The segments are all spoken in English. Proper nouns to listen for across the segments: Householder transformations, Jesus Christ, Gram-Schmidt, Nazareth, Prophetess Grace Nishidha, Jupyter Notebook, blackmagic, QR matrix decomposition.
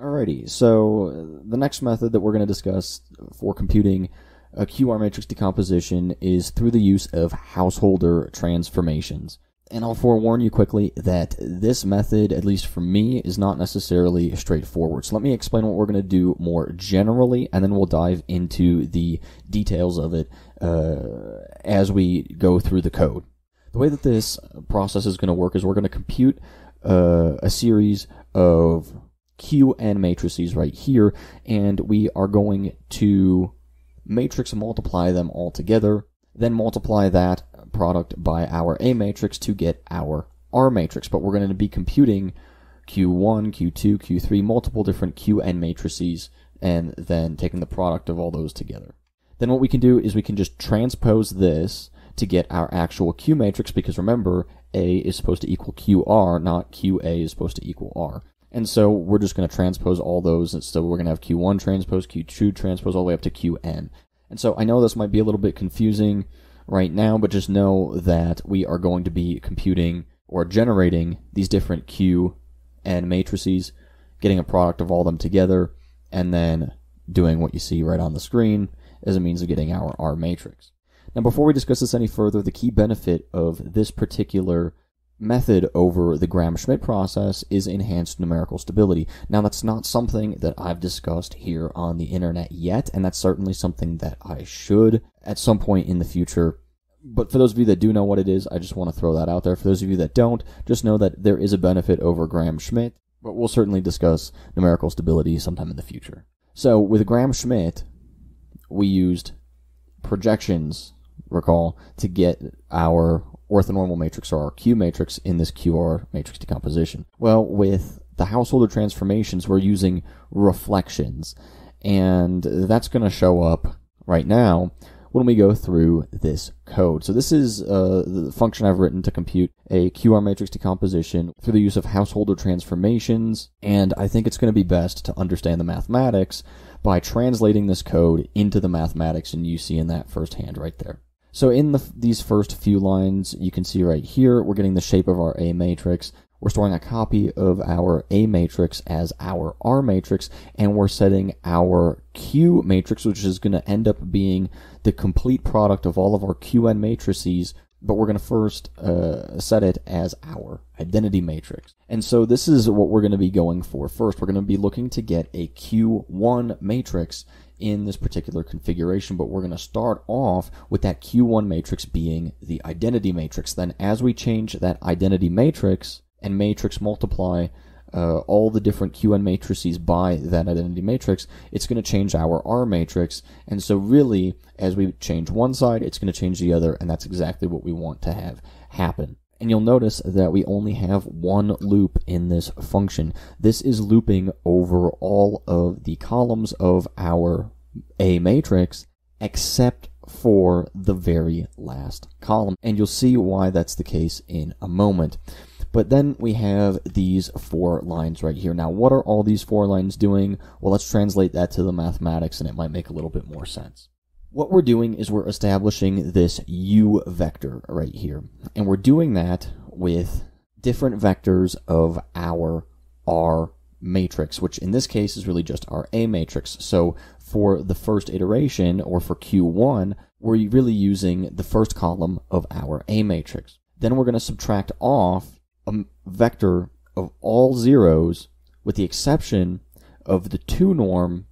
Alrighty, so the next method that we're going to discuss for computing a QR matrix decomposition is through the use of householder transformations. And I'll forewarn you quickly that this method, at least for me, is not necessarily straightforward. So let me explain what we're going to do more generally, and then we'll dive into the details of it as we go through the code. The way that this process is going to work is we're going to compute a series of QN matrices right here, and we are going to matrix multiply them all together, then multiply that product by our A matrix to get our R matrix. But we're going to be computing Q1, Q2, Q3, multiple different QN matrices, and then taking the product of all those together. Then what we can do is we can just transpose this to get our actual Q matrix, because remember, A is supposed to equal QR, not QA is supposed to equal R. And so we're just going to transpose all those, and so we're going to have Q1 transpose, Q2 transpose, all the way up to Qn. And so I know this might be a little bit confusing right now, but just know that we are going to be computing or generating these different Q and matrices, getting a product of all them together, and then doing what you see right on the screen as a means of getting our R matrix. Now, before we discuss this any further, the key benefit of this particular method over the Gram-Schmidt process is enhanced numerical stability. Now, that's not something that I've discussed here on the internet yet, and that's certainly something that I should at some point in the future. But for those of you that do know what it is, I just want to throw that out there. For those of you that don't, just know that there is a benefit over Gram-Schmidt, but we'll certainly discuss numerical stability sometime in the future. So with Gram-Schmidt, we used projections, recall, to get our orthonormal matrix, or our Q matrix, in this QR matrix decomposition. Well, with the householder transformations, we're using reflections, and that's going to show up right now when we go through this code. So this is the function I've written to compute a QR matrix decomposition through the use of householder transformations, and I think it's going to be best to understand the mathematics by translating this code into the mathematics, and you see in that firsthand right there. So in these first few lines, you can see right here, we're getting the shape of our A matrix. We're storing a copy of our A matrix as our R matrix, and we're setting our Q matrix, which is going to end up being the complete product of all of our QN matrices, but we're going to first set it as our identity matrix. And so this is what we're going to be going for first. We're going to be looking to get a Q1 matrix in this particular configuration, but we're going to start off with that Q1 matrix being the identity matrix. Then as we change that identity matrix and matrix multiply all the different QN matrices by that identity matrix, it's going to change our R matrix. And so really, as we change one side, it's going to change the other, and that's exactly what we want to have happen. And you'll notice that we only have one loop in this function. This is looping over all of the columns of our A matrix except for the very last column. And you'll see why that's the case in a moment. But then we have these four lines right here. Now, what are all these four lines doing? Well, let's translate that to the mathematics, and it might make a little bit more sense. What we're doing is we're establishing this U vector right here, and we're doing that with different vectors of our R matrix, which in this case is really just our A matrix. So for the first iteration, or for Q1, we're really using the first column of our A matrix. Then we're going to subtract off a vector of all zeros with the exception of the 2 norm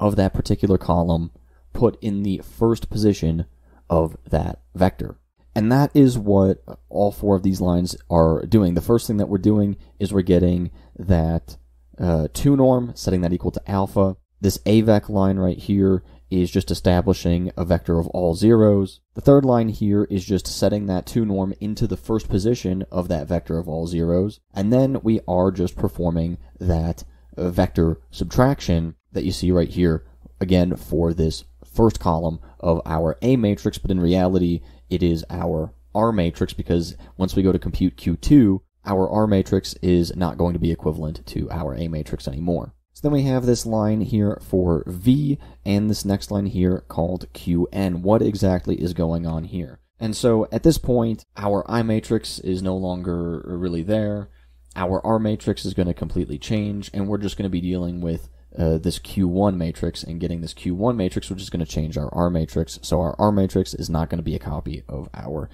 of that particular column put in the first position of that vector. And that is what all four of these lines are doing. The first thing that we're doing is we're getting that 2 norm, setting that equal to alpha. This AVEC line right here is just establishing a vector of all zeros. The third line here is just setting that 2 norm into the first position of that vector of all zeros. And then we are just performing that vector subtraction that you see right here, again, for this first column of our A matrix, but in reality it is our R matrix, because once we go to compute Q2, our R matrix is not going to be equivalent to our A matrix anymore. So then we have this line here for V, and this next line here called Qn. What exactly is going on here? And so at this point, our I matrix is no longer really there. our R matrix is going to completely change, and we're just going to be dealing with this Q1 matrix and getting this Q1 matrix, which is going to change our R matrix. So our R matrix is not going to be a copy of our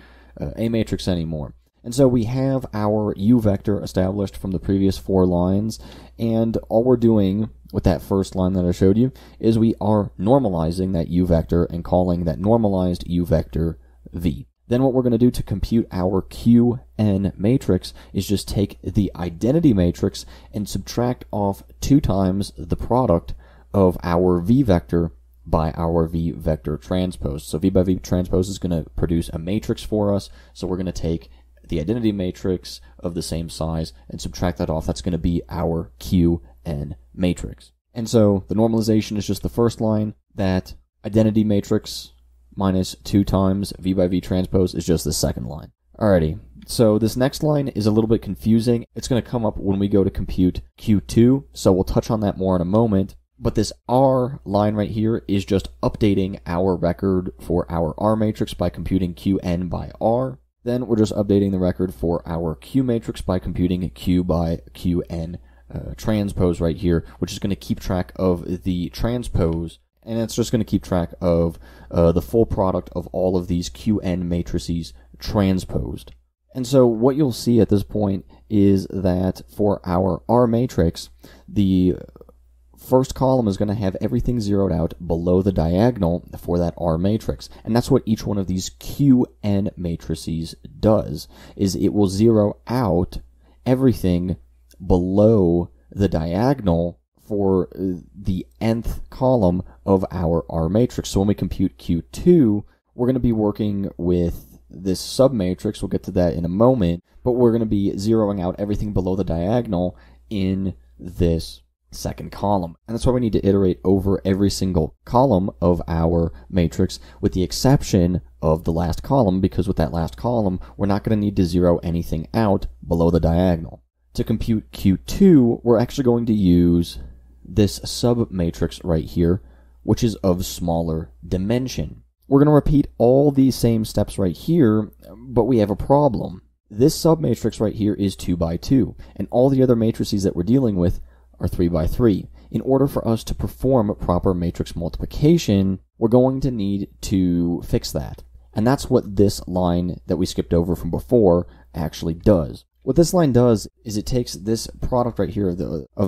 A matrix anymore. And so we have our U vector established from the previous four lines, and all we're doing with that first line that I showed you is we are normalizing that U vector and calling that normalized U vector V. Then what we're going to do to compute our QN matrix is just take the identity matrix and subtract off 2 times the product of our V vector by our V vector transpose. So V by V transpose is going to produce a matrix for us, so we're going to take the identity matrix of the same size and subtract that off. That's going to be our QN matrix. And so the normalization is just the first line. That identity matrix minus 2 times V by V transpose is just the second line. Alrighty, so this next line is a little bit confusing. It's going to come up when we go to compute Q2, so we'll touch on that more in a moment. But this R line right here is just updating our record for our R matrix by computing QN by R. Then we're just updating the record for our Q matrix by computing Q by QN transpose right here, which is going to keep track of the transpose, and it's just going to keep track of the full product of all of these QN matrices transposed. And so what you'll see at this point is that for our R matrix, the first column is going to have everything zeroed out below the diagonal for that R matrix. And that's what each one of these QN matrices does, is it will zero out everything below the diagonal for the nth column of our R matrix. So when we compute Q2, we're going to be working with this submatrix. We'll get to that in a moment, but we're going to be zeroing out everything below the diagonal in this second column. And that's why we need to iterate over every single column of our matrix, with the exception of the last column, because with that last column, we're not going to need to zero anything out below the diagonal. To compute Q2, we're actually going to use this submatrix right here, which is of smaller dimension. We're going to repeat all these same steps right here, but we have a problem. This submatrix right here is 2 by 2, and all the other matrices that we're dealing with are 3 by 3. In order for us to perform proper matrix multiplication, we're going to need to fix that. And that's what this line that we skipped over from before actually does. What this line does is it takes this product right here of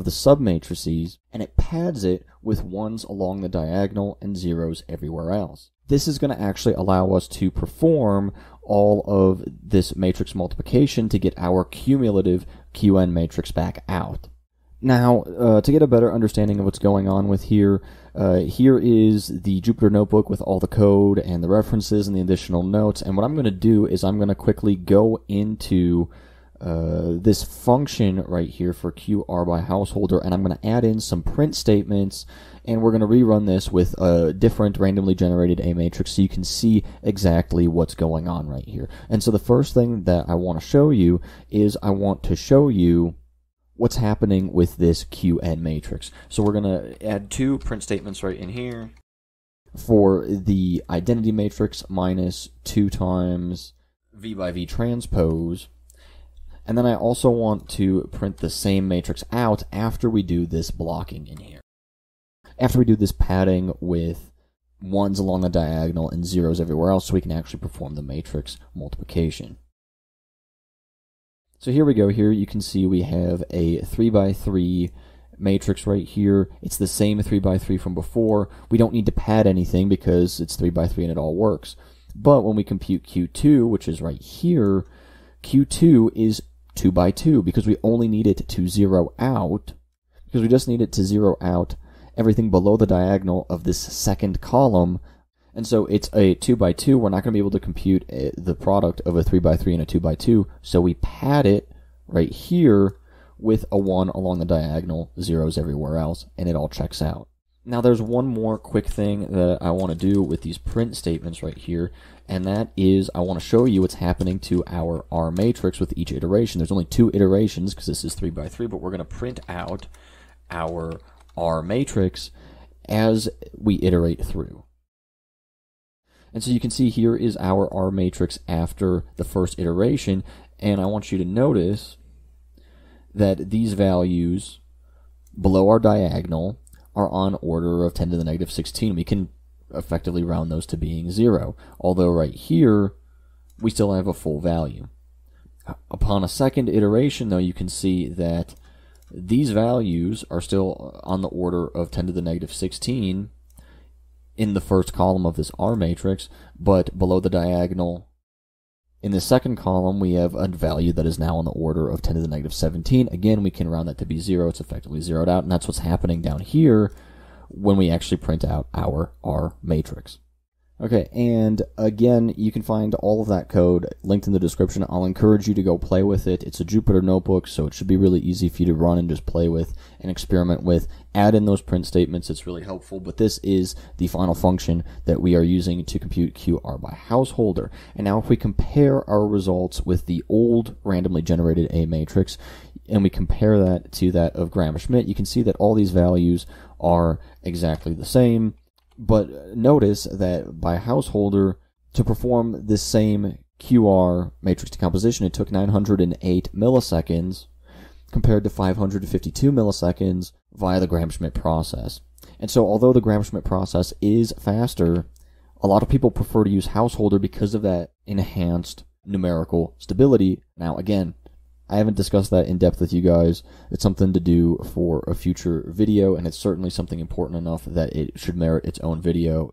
the submatrices, and it pads it with 1s along the diagonal and 0s everywhere else. This is going to actually allow us to perform all of this matrix multiplication to get our cumulative QN matrix back out. Now, to get a better understanding of what's going on with here, here is the Jupyter Notebook with all the code and the references and the additional notes. And what I'm going to do is I'm going to quickly go into this function right here for QR by Householder, and I'm going to add in some print statements, and we're going to rerun this with a different randomly generated A matrix so you can see exactly what's going on right here. And so the first thing that I want to show you is I want to show you what's happening with this QN matrix. So we're going to add 2 print statements right in here for the identity matrix minus 2 times V by V transpose. And then I also want to print the same matrix out after we do this blocking in here. After we do this padding with 1s along the diagonal and 0s everywhere else, so we can actually perform the matrix multiplication. So here we go. Here you can see we have a 3 by 3 matrix right here. It's the same 3 by 3 from before. We don't need to pad anything because it's 3 by 3 and it all works. But when we compute Q2, which is right here, Q2 is 2 by 2 because we only need it to zero out, because we just need it to zero out everything below the diagonal of this second column. And so it's a 2 by 2. We're not going to be able to compute the product of a 3 by 3 and a 2 by 2. So we pad it right here with a 1 along the diagonal, 0s everywhere else, and it all checks out. Now there's one more quick thing that I want to do with these print statements right here, and that is I want to show you what's happening to our R matrix with each iteration. There's only 2 iterations because this is 3 by 3, but we're going to print out our R matrix as we iterate through. And so you can see here is our R matrix after the first iteration, and I want you to notice that these values below our diagonal are on order of 10 to the negative 16. We can effectively round those to being 0, although right here we still have a full value. Upon a second iteration, though, you can see that these values are still on the order of 10 to the negative 16 in the first column of this R matrix, but below the diagonal in the second column we have a value that is now on the order of 10 to the negative 17. Again, we can round that to be 0. It's effectively zeroed out, and that's what's happening down here when we actually print out our R matrix. Okay, and again, you can find all of that code linked in the description. I'll encourage you to go play with it. It's a Jupyter Notebook, so it should be really easy for you to run and just play with and experiment with. Add in those print statements. It's really helpful, but this is the final function that we are using to compute QR by householder. And now if we compare our results with the old randomly generated A matrix, and we compare that to that of Gram-Schmidt, you can see that all these values are exactly the same. But notice that by householder, to perform this same QR matrix decomposition, it took 908 milliseconds compared to 552 milliseconds via the Gram-Schmidt process. And so although the Gram-Schmidt process is faster, a lot of people prefer to use householder because of that enhanced numerical stability. Now again, I haven't discussed that in depth with you guys. It's something to do for a future video, and it's certainly something important enough that it should merit its own video.